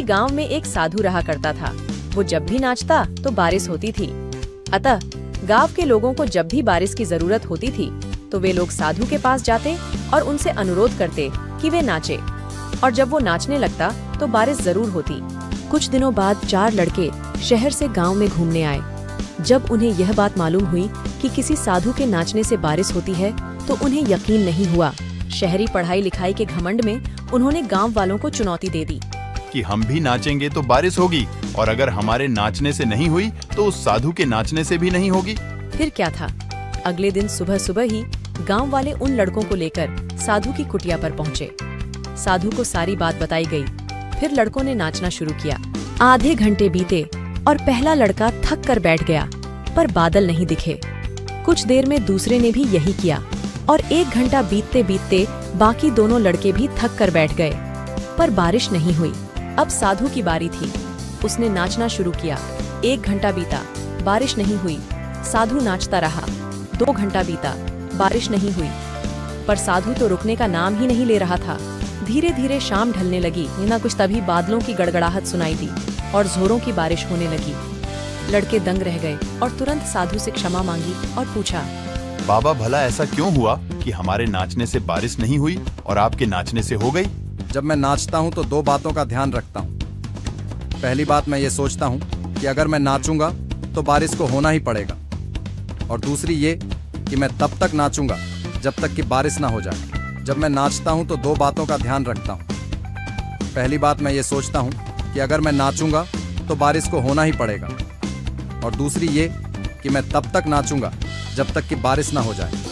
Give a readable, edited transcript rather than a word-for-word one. किसी गांव में एक साधु रहा करता था। वो जब भी नाचता तो बारिश होती थी। अतः गांव के लोगों को जब भी बारिश की जरूरत होती थी तो वे लोग साधु के पास जाते और उनसे अनुरोध करते कि वे नाचे, और जब वो नाचने लगता तो बारिश जरूर होती। कुछ दिनों बाद 4 लड़के शहर से गांव में घूमने आए। जब उन्हें यह बात मालूम हुई कि किसी साधु के नाचने से बारिश होती है तो उन्हें यकीन नहीं हुआ। शहरी पढ़ाई लिखाई के घमंड में उन्होंने गांव वालों को चुनौती दे दी कि हम भी नाचेंगे तो बारिश होगी, और अगर हमारे नाचने से नहीं हुई तो उस साधु के नाचने से भी नहीं होगी। फिर क्या था, अगले दिन सुबह सुबह ही गांव वाले उन लड़कों को लेकर साधु की कुटिया पर पहुँचे। साधु को सारी बात बताई गई। फिर लड़कों ने नाचना शुरू किया। आधे घंटे बीते और पहला लड़का थक कर बैठ गया, पर बादल नहीं दिखे। कुछ देर में दूसरे ने भी यही किया, और 1 घंटा बीतते बीतते बाकी दोनों लड़के भी थक कर बैठ गए, पर बारिश नहीं हुई। अब साधु की बारी थी। उसने नाचना शुरू किया। 1 घंटा बीता, बारिश नहीं हुई। साधु नाचता रहा। 2 घंटा बीता, बारिश नहीं हुई, पर साधु तो रुकने का नाम ही नहीं ले रहा था। धीरे धीरे शाम ढलने लगी ना कुछ, तभी बादलों की गड़गड़ाहट सुनाई दी और जोरों की बारिश होने लगी। लड़के दंग रह गए और तुरंत साधु से क्षमा मांगी और पूछा, बाबा भला ऐसा क्यों हुआ कि हमारे नाचने से बारिश नहीं हुई और आपके नाचने से हो गई? जब मैं नाचता हूँ तो 2 बातों का ध्यान रखता हूँ। पहली बात, मैं ये सोचता हूँ कि अगर मैं नाचूंगा तो बारिश को होना ही पड़ेगा, और दूसरी ये कि मैं तब तक नाचूंगा जब तक कि बारिश ना हो जाए। जब मैं नाचता हूँ तो 2 बातों का ध्यान रखता हूँ। पहली बात, मैं ये सोचता हूँ कि अगर मैं नाचूंगा तो बारिश को होना ही पड़ेगा, और दूसरी ये कि मैं तब तक नाचूंगा जब तक कि बारिश ना हो जाए।